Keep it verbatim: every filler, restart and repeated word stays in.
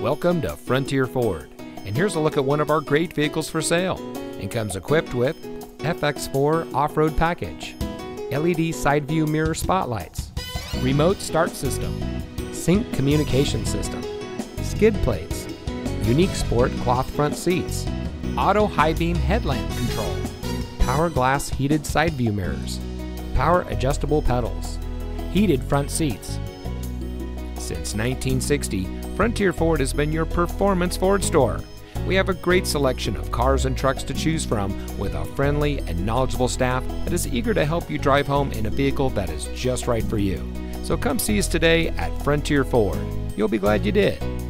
Welcome to Frontier Ford, and here's a look at one of our great vehicles for sale, and comes equipped with F X four off-road package, L E D side view mirror spotlights, remote start system, Sync communication system, skid plates, unique sport cloth front seats, auto high beam headlamp control, power glass heated side view mirrors, power adjustable pedals, heated front seats. Since nineteen sixty, Frontier Ford has been your performance Ford store. We have a great selection of cars and trucks to choose from, with a friendly and knowledgeable staff that is eager to help you drive home in a vehicle that is just right for you. So come see us today at Frontier Ford. You'll be glad you did.